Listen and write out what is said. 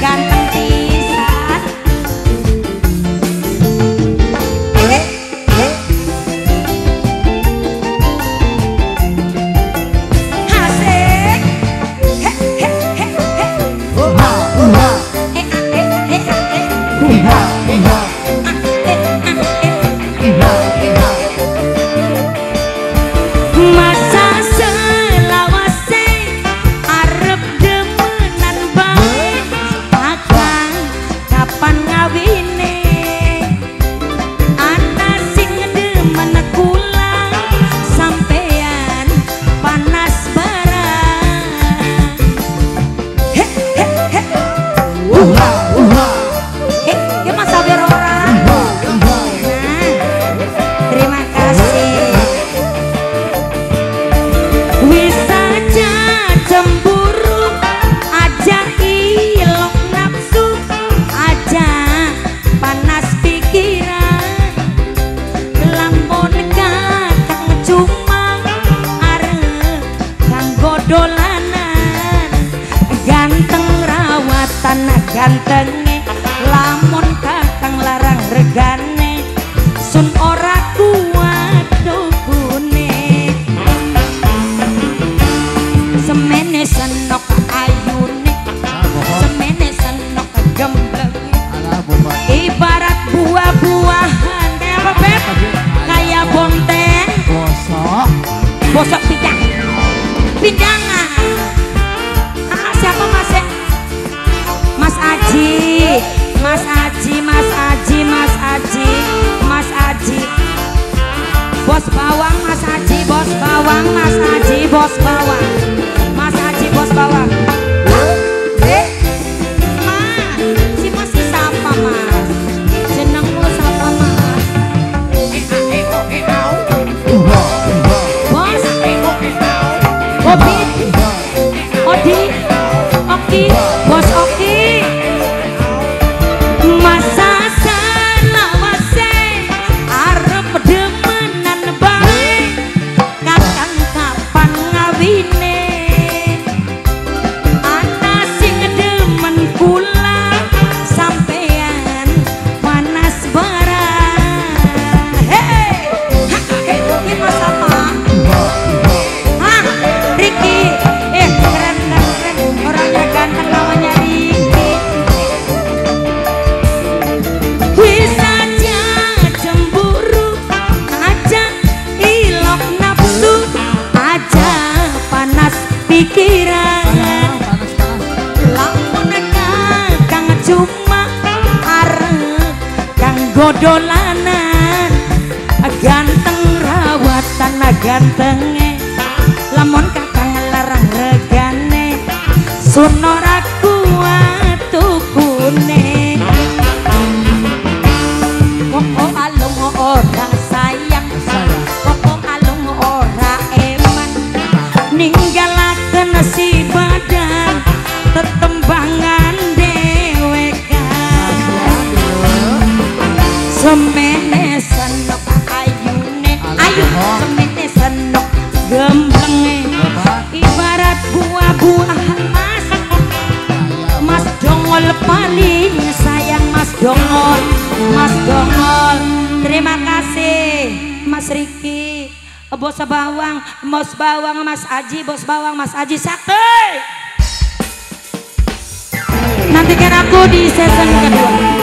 ganteng pisan. Asik. Uha uha. Uha uha. Gantenge lamun kakang larang regane sun ora kuat tubuhne semene senok ayune semene senok gembleng ibarat buah-buahan apa beb kaya bonteng bosok bosok pindang pindangan siapa mas ya? Mas Aji, Mas Aji, Mas Aji, Mas Aji, bos bawang, Mas Aji, bos bawang, Mas Aji, bos bawang, Mas Aji, bos bawang. Mas, si Mas siapa Mas? Jenengmu siapa Mas? Bos, Obi, Odi, Oki, bos Oki. Dolanan ganteng rawatan gantenge lamun kakang larang regane sunora kuat tukune koko alung ora sayang koko alung ora eman ninggalaken si badan tetembangan semene senok ayune ayu semene senok gemblenge ibarat buah-buahan mas mas dongol paling sayang mas dongol terima kasih Mas Riki bos bawang Mas Aji bos bawang Mas Aji sakti nantikan aku di season kedua.